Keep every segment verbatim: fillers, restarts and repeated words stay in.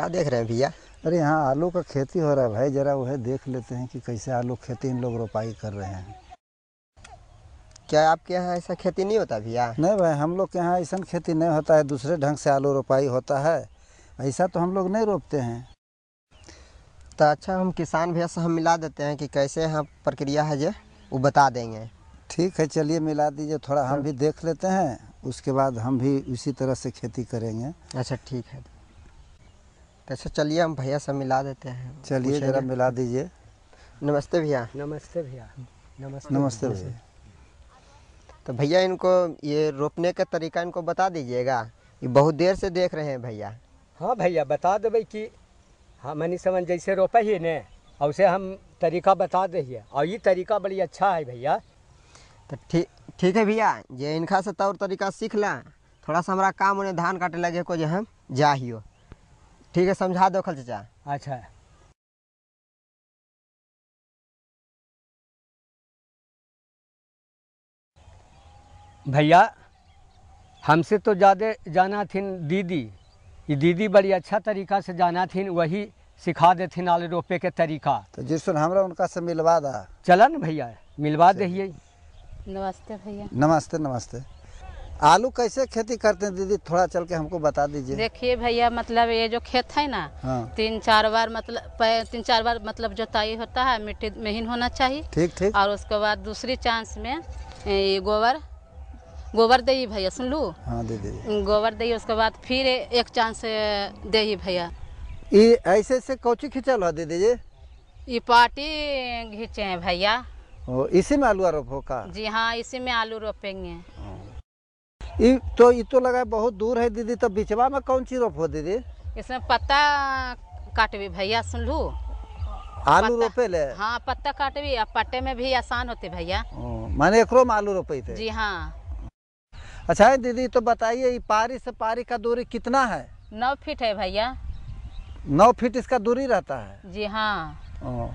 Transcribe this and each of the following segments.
क्या देख रहे हैं भैया? अरे यहाँ आलू का खेती हो रहा है भाई, जरा वह देख लेते हैं कि कैसे आलू खेती इन लोग रोपाई कर रहे हैं। क्या आपके यहाँ ऐसा खेती नहीं होता भैया? नहीं भाई, हम लोग के यहाँ ऐसा खेती नहीं होता है, दूसरे ढंग से आलू रोपाई होता है, ऐसा तो हम लोग नहीं रोपते हैं। तो अच्छा, हम किसान भैया से हम मिला देते हैं कि कैसे यहाँ प्रक्रिया है जो वो बता देंगे। ठीक है, चलिए मिला दीजिए, थोड़ा हम भी देख लेते हैं, उसके बाद हम भी उसी तरह से खेती करेंगे। अच्छा ठीक है, तो अच्छा चलिए हम भैया से मिला देते हैं। चलिए जरा मिला दीजिए। नमस्ते भैया। नमस्ते भैया। नमस्ते नमस्ते भैया। तो भैया इनको ये रोपने का तरीका इनको बता दीजिएगा, ये बहुत देर से देख रहे हैं भैया। हाँ भैया बता दो भाई कि हाँ मनी समझ जैसे रोपा ही ने और उसे हम तरीका बता दे, और ये तरीका बड़ी अच्छा है भैया। तो ठीक ठीक है भैया, ये इनका से तौर तरीका सीख ला, थोड़ा सा हमारा काम उन्हें धान काटे लगे को जो हम जा ही हो। ठीक है, समझा दो खल चचा। अच्छा भैया, हमसे तो ज़्यादा जाना थी दीदी, ये दीदी बड़ी अच्छा तरीका से जाना थी, वही सिखा देथिन आलू रोपे के तरीका। तो जिससे हमरा उनका से मिलवा दा। चला न भैया मिलवा दे। नमस्ते भैया। नमस्ते नमस्ते। आलू कैसे खेती करते हैं दीदी, थोड़ा चल के हमको बता दीजिए। देखिए भैया, मतलब ये जो खेत है ना, हाँ। तीन चार बार मतलब तीन चार बार मतलब जोताई होता है, मिट्टी महीन होना चाहिए। ठीक ठीक। और उसके बाद दूसरी चांस में गोबर गोबर दे भैया, सुन लू। हाँ दे दीजिए। गोबर दे, उसके बाद फिर एक चांस दे भैया। ये ऐसे ऐसे कौची खिंचल हो दीदी जी? ये पार्टी खींचे हैं भैया। ओ, इसी में आलू रोपो का? जी हाँ, इसी में आलू रोपेंगे। ये तो ये तो लगा बहुत दूर है दीदी, तो बिचवा में कौन सी रोपो दीदी? इसमें पत्ता काटवी भैया, सुन लू। आलू रोपे ले? हाँ पत्ता काटवी, पट्टे में भी आसान होते भैया। मैंने एकरो में आलू रोपे थे? जी हाँ। अच्छा है दीदी, तो बताइए पारी से पारी का दूरी कितना है? नौ फीट है भैया। नौ फीट इसका दूरी रहता है? जी हाँ। ओ।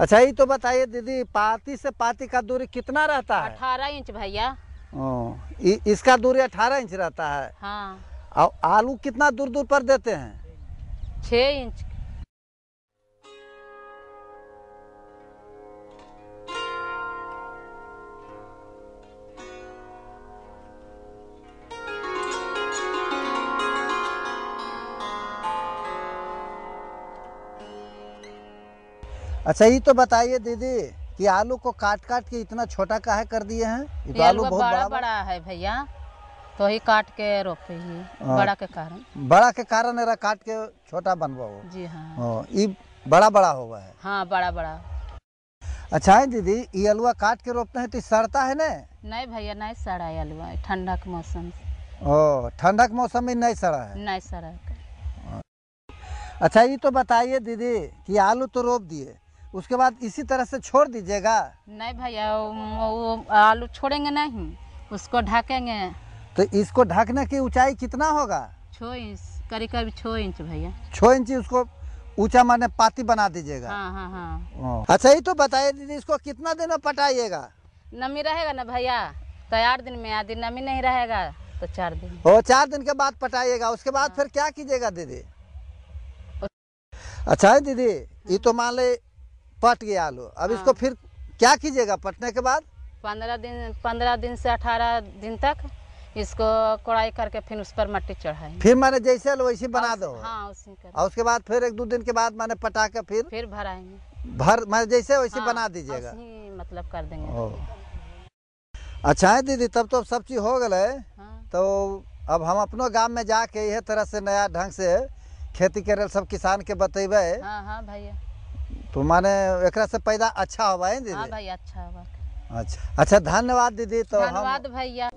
अच्छा ये तो बताइए दीदी, पाती से पाती का दूरी कितना रहता है? अठारह इंच भैया। इ, इसका दूरी अठारह इंच रहता है। हाँ। और आलू कितना दूर दूर पर देते हैं? छः इंच। अच्छा ये तो बताइए दीदी कि आलू को काट काट के इतना छोटा काहे कर दिए हैं? ये तो आलू बहुत बड़ा बड़ा है भैया, तो ही काट के रोपे ही बड़ा के कारण। बड़ा के कारण है, काट के छोटा बनवाओ। जी हाँ, ये बड़ा बड़ा हुआ है। हाँ बड़ा बड़ा। अच्छा है दीदी, ये आलू काट के रोपते हैं तो सड़ता है न? नहीं भैया नहीं सड़ा है, आलू ठंडा के मौसम। ओ ठंडा के मौसम में नहीं सड़ा है? नहीं सड़ा। अच्छा ये तो बताइए दीदी कि आलू तो रोप दिए, उसके बाद इसी तरह से छोड़ दीजिएगा? नहीं भैया, वो आलू छोड़ेंगे नहीं, उसको ढकेंगे। तो इसको ढकने की ऊंचाई कितना होगा? छः इंच करीब करीब छः इंच भैया। छः इंच उसको ऊंचा माने पाती बना दीजिएगा। हाँ हाँ हाँ। अच्छा ये तो बताइए दीदी, इसको कितना दिन में पटाइएगा? नमी रहेगा ना भैया, तैयार दिन में आधी नमी नहीं रहेगा तो चार दिन। और चार दिन के बाद पटाइएगा, उसके बाद फिर क्या कीजिएगा दीदी? अच्छा है दीदी, ये तो मान ले पट गया आलू, अब इसको फिर क्या कीजिएगा पटने के बाद? पंद्रह दिन पंद्रह दिन से अठारह दिन तक इसको कोड़ाई करके फिर उस पर मट्टी चढ़ाएं। फिर मैंने जैसे आलू वैसे बना दो। हाँ उसी कर। और उसके बाद फिर एक दो दिन के बाद मैंने पटा के फिर फिर भराएंगे। भर मैंने जैसे वैसे बना दीजिएगा, मतलब कर देंगे। अच्छा है दीदी, तब तो सब चीज हो गए, तो अब हम अपनो गाँव में जाके यह तरह से नया ढंग से खेती करे सब किसान के बतेबे। हाँ हाँ भैया। तो माने एकरा से पैदा अच्छा हुआ है दीदी? हाँ भैया अच्छा हुआ। अच्छा अच्छा धन्यवाद दीदी। तो धन्यवाद भैया।